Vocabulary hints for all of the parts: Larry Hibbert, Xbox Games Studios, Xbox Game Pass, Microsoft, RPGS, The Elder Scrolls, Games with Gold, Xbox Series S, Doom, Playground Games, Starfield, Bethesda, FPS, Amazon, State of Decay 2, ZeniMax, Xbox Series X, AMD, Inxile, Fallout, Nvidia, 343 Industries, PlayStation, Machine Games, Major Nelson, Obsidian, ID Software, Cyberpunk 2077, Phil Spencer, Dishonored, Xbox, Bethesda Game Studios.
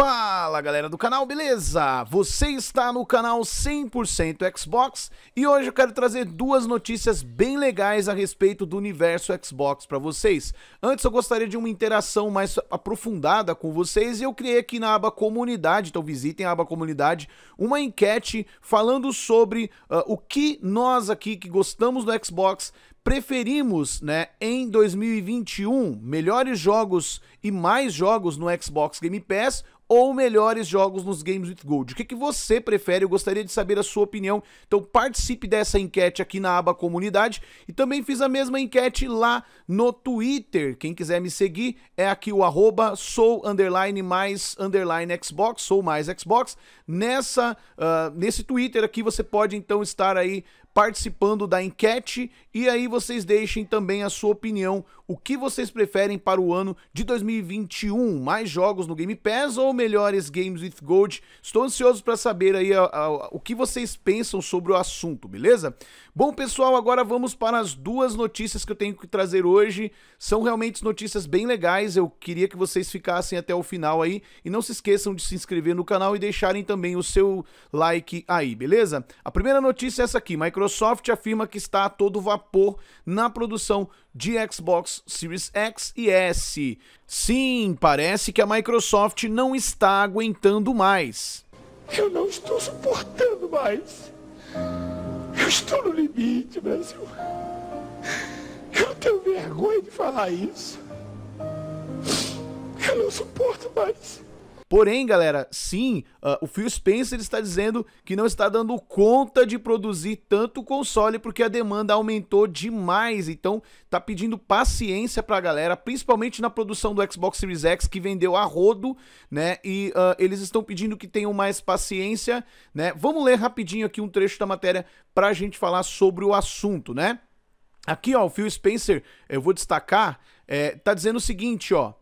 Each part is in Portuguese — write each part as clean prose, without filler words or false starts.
Fala galera do canal, beleza? Você está no canal 100% Xbox e hoje eu quero trazer duas notícias bem legais a respeito do universo Xbox para vocês. Antes eu gostaria de uma interação mais aprofundada com vocês e eu criei aqui na aba comunidade, então visitem a aba comunidade, uma enquete falando sobre o que nós aqui que gostamos do Xbox preferimos, né, em 2021, melhores jogos e mais jogos no Xbox Game Pass ou melhores jogos nos Games with Gold. O que você prefere? Eu gostaria de saber a sua opinião. Então participe dessa enquete aqui na aba comunidade. E também fiz a mesma enquete lá no Twitter. Quem quiser me seguir é aqui o @sou_mais_Xbox, sou mais Xbox. Nesse Twitter aqui você pode então estar aí participando da enquete e aí vocês deixem também a sua opinião, o que vocês preferem para o ano de 2021, mais jogos no Game Pass ou melhores Games with Gold. Estou ansioso para saber aí o que vocês pensam sobre o assunto, beleza? Bom pessoal, agora vamos para as duas notícias que eu tenho que trazer hoje, são realmente notícias bem legais, eu queria que vocês ficassem até o final aí e não se esqueçam de se inscrever no canal e deixarem também o seu like aí, beleza? A primeira notícia é essa aqui, Microsoft afirma que está a todo vapor na produção de Xbox Series X e S. Sim, parece que a Microsoft não está aguentando mais. Eu não estou suportando mais. Eu estou no limite, Brasil. Eu tenho vergonha de falar isso. Eu não suporto mais. Porém, galera, sim, o Phil Spencer está dizendo que não está dando conta de produzir tanto console porque a demanda aumentou demais, então tá pedindo paciência pra galera, principalmente na produção do Xbox Series X que vendeu a rodo, né, e eles estão pedindo que tenham mais paciência, né. Vamos ler rapidinho aqui um trecho da matéria pra gente falar sobre o assunto, né. Aqui, ó, o Phil Spencer, eu vou destacar, tá dizendo o seguinte, ó.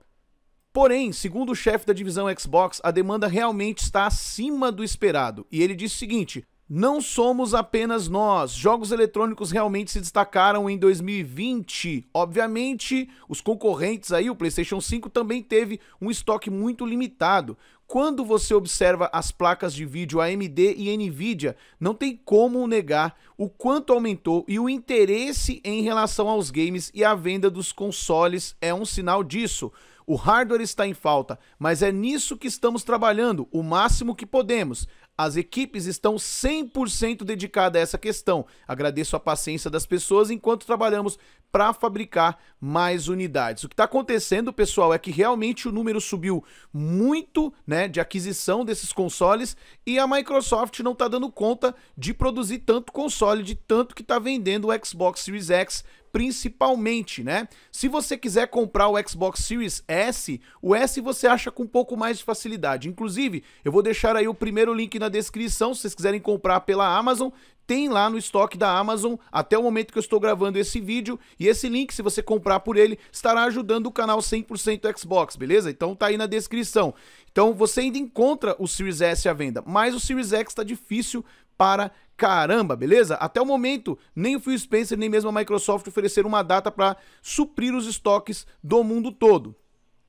Porém, segundo o chefe da divisão Xbox, a demanda realmente está acima do esperado. E ele disse o seguinte: não somos apenas nós, jogos eletrônicos realmente se destacaram em 2020. Obviamente, os concorrentes aí, o PlayStation 5 também teve um estoque muito limitado. Quando você observa as placas de vídeo AMD e Nvidia, não tem como negar o quanto aumentou e o interesse em relação aos games e a venda dos consoles é um sinal disso. O hardware está em falta, mas é nisso que estamos trabalhando, o máximo que podemos. As equipes estão 100% dedicadas a essa questão. Agradeço a paciência das pessoas enquanto trabalhamos para fabricar mais unidades. O que está acontecendo, pessoal, é que realmente o número subiu muito, né, de aquisição desses consoles e a Microsoft não está dando conta de produzir tanto console, de tanto que está vendendo o Xbox Series X, principalmente, né? Se você quiser comprar o Xbox Series S, o S você acha com um pouco mais de facilidade. Inclusive, eu vou deixar aí o primeiro link na descrição, se vocês quiserem comprar pela Amazon, tem lá no estoque da Amazon, até o momento que eu estou gravando esse vídeo, e esse link, se você comprar por ele, estará ajudando o canal 100% Xbox, beleza? Então tá aí na descrição. Então você ainda encontra o Series S à venda, mas o Series X tá difícil para caramba, beleza? Até o momento, nem o Phil Spencer, nem mesmo a Microsoft ofereceram uma data para suprir os estoques do mundo todo.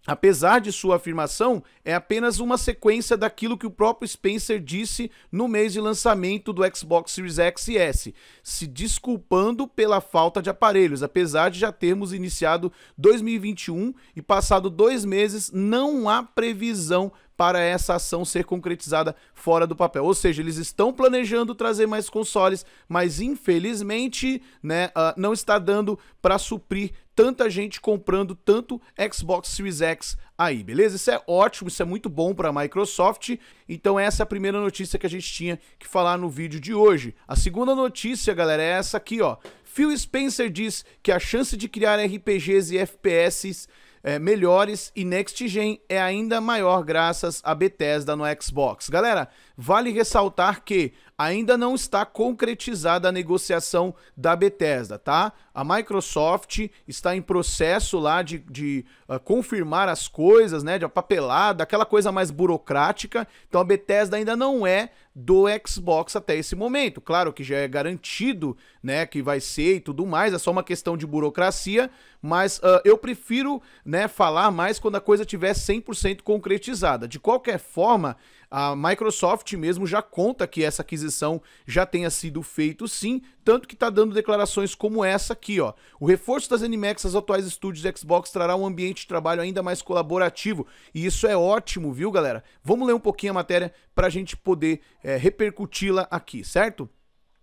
Apesar de sua afirmação, é apenas uma sequência daquilo que o próprio Spencer disse no mês de lançamento do Xbox Series X e S, se desculpando pela falta de aparelhos, apesar de já termos iniciado 2021 e passado 2 meses, não há previsão para essa ação ser concretizada fora do papel. Ou seja, eles estão planejando trazer mais consoles, mas infelizmente, né, não está dando para suprir tanta gente comprando tanto Xbox Series X aí, beleza? Isso é ótimo, isso é muito bom para a Microsoft. Então essa é a primeira notícia que a gente tinha que falar no vídeo de hoje. A segunda notícia, galera, é essa aqui, ó. Phil Spencer diz que a chance de criar RPGs e FPS melhores e Next Gen é ainda maior graças a Bethesda no Xbox. Galera, vale ressaltar que ainda não está concretizada a negociação da Bethesda, tá? A Microsoft está em processo lá de confirmar as coisas, né? De a papelada, aquela coisa mais burocrática. Então a Bethesda ainda não é do Xbox até esse momento. Claro que já é garantido, né, que vai ser e tudo mais, é só uma questão de burocracia, mas eu prefiro, né, falar mais quando a coisa tiver 100% concretizada. De qualquer forma, a Microsoft mesmo já conta que essa aquisição já tenha sido feita sim, tanto que está dando declarações como essa aqui, ó. O reforço das ZeniMax aos atuais estúdios Xbox trará um ambiente de trabalho ainda mais colaborativo, e isso é ótimo, viu, galera? Vamos ler um pouquinho a matéria para a gente poder repercuti-la aqui, certo?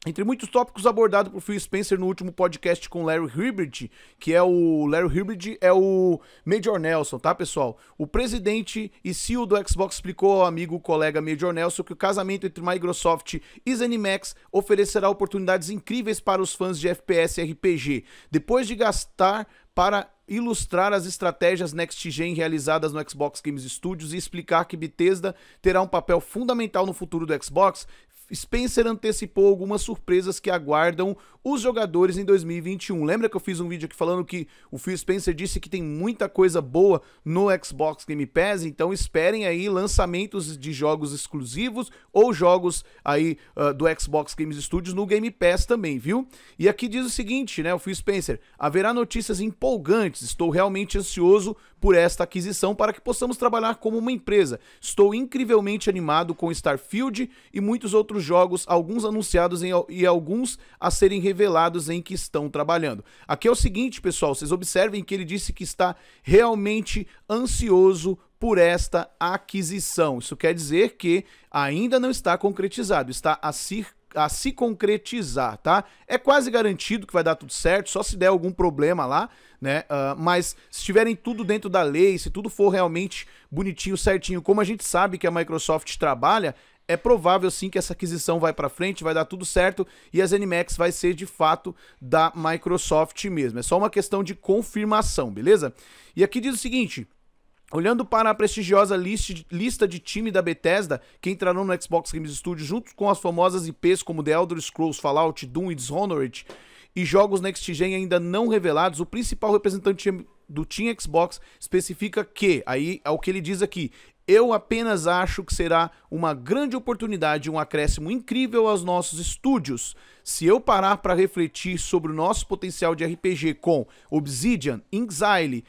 Entre muitos tópicos abordados por Phil Spencer no último podcast com Larry Hibbert, que é o... Larry Hibbert é o Major Nelson, tá, pessoal? O presidente e CEO do Xbox explicou ao amigo colega Major Nelson que o casamento entre Microsoft e ZeniMax oferecerá oportunidades incríveis para os fãs de FPS e RPG. Depois de gastar para ilustrar as estratégias Next Gen realizadas no Xbox Games Studios e explicar que Bethesda terá um papel fundamental no futuro do Xbox, Spencer antecipou algumas surpresas que aguardam os jogadores em 2021. Lembra que eu fiz um vídeo aqui falando que o Phil Spencer disse que tem muita coisa boa no Xbox Game Pass? Então esperem aí lançamentos de jogos exclusivos ou jogos aí do Xbox Games Studios no Game Pass também, viu? E aqui diz o seguinte, né, o Phil Spencer: haverá notícias empolgantes, estou realmente ansioso por esta aquisição para que possamos trabalhar como uma empresa. Estou incrivelmente animado com Starfield e muitos outros jogos, alguns anunciados e alguns a serem revelados em que estão trabalhando. Aqui é o seguinte, pessoal, vocês observem que ele disse que está realmente ansioso por esta aquisição. Isso quer dizer que ainda não está concretizado, está a se concretizar, tá? É quase garantido que vai dar tudo certo, só se der algum problema lá, né? Mas se tiverem tudo dentro da lei, se tudo for realmente bonitinho, certinho, como a gente sabe que a Microsoft trabalha, é provável sim que essa aquisição vai para frente, vai dar tudo certo e a ZeniMax vai ser de fato da Microsoft mesmo. É só uma questão de confirmação, beleza? E aqui diz o seguinte: olhando para a prestigiosa lista de time da Bethesda, que entrarão no Xbox Games Studios junto com as famosas IPs como The Elder Scrolls, Fallout, Doom e Dishonored, e jogos Next Gen ainda não revelados, o principal representante do Team Xbox especifica que, aí é o que ele diz aqui: eu apenas acho que será uma grande oportunidade, um acréscimo incrível aos nossos estúdios. Se eu parar para refletir sobre o nosso potencial de RPG com Obsidian, Inxile,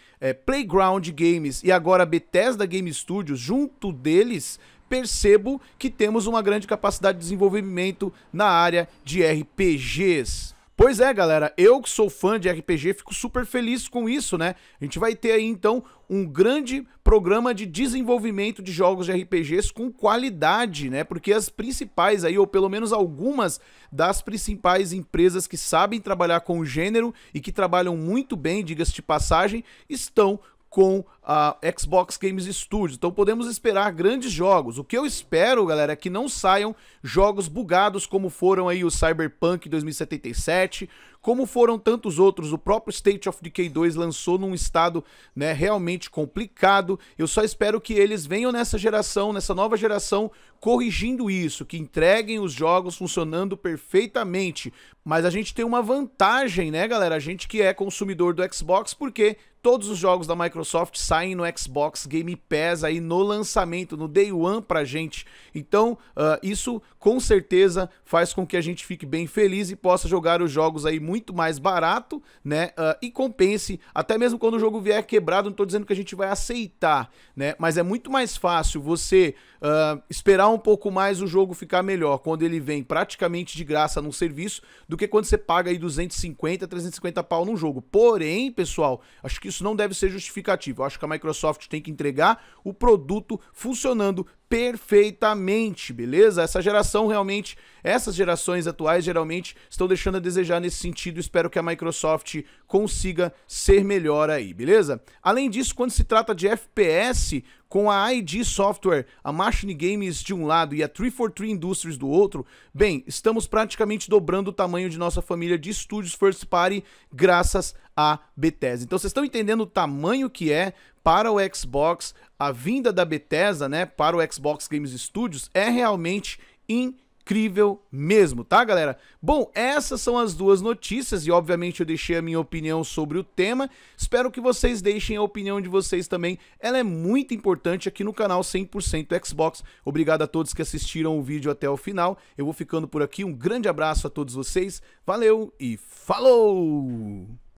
Playground Games e agora Bethesda Game Studios, junto deles, percebo que temos uma grande capacidade de desenvolvimento na área de RPGs. Pois é, galera, eu que sou fã de RPG fico super feliz com isso, né? A gente vai ter aí, então, um grande programa de desenvolvimento de jogos de RPGs com qualidade, né? Porque as principais aí, ou pelo menos algumas das principais empresas que sabem trabalhar com o gênero e que trabalham muito bem, diga-se de passagem, estão com a Xbox Games Studios. Então podemos esperar grandes jogos. O que eu espero, galera, é que não saiam jogos bugados como foram aí o Cyberpunk 2077, como foram tantos outros. O próprio State of Decay 2 lançou num estado, né, realmente complicado. Eu só espero que eles venham nessa geração, nessa nova geração, corrigindo isso, que entreguem os jogos funcionando perfeitamente. Mas a gente tem uma vantagem, né, galera? A gente que é consumidor do Xbox, porque todos os jogos da Microsoft saem no Xbox Game Pass aí no lançamento, no Day One pra gente. Então, isso com certeza faz com que a gente fique bem feliz e possa jogar os jogos aí muito mais barato, né? E compense, até mesmo quando o jogo vier quebrado, não tô dizendo que a gente vai aceitar, né? Mas é muito mais fácil você esperar um pouco mais o jogo ficar melhor quando ele vem praticamente de graça num serviço, do que quando você paga aí 250, 350 pau num jogo. Porém, pessoal, acho que isso não deve ser justificativo. Eu acho que a Microsoft tem que entregar o produto funcionando perfeitamente, beleza? Essa geração realmente, essas gerações atuais geralmente estão deixando a desejar nesse sentido. Espero que a Microsoft consiga ser melhor aí, beleza? Além disso, quando se trata de FPS, com a ID Software, a Machine Games de um lado e a 343 Industries do outro, bem, estamos praticamente dobrando o tamanho de nossa família de estúdios First Party graças a Bethesda. Então vocês estão entendendo o tamanho que é para o Xbox, a vinda da Bethesda, né, para o Xbox Games Studios é realmente incrível mesmo, tá, galera? Bom, essas são as duas notícias e obviamente eu deixei a minha opinião sobre o tema. Espero que vocês deixem a opinião de vocês também. Ela é muito importante aqui no canal 100% Xbox. Obrigado a todos que assistiram o vídeo até o final. Eu vou ficando por aqui. Um grande abraço a todos vocês. Valeu e falou!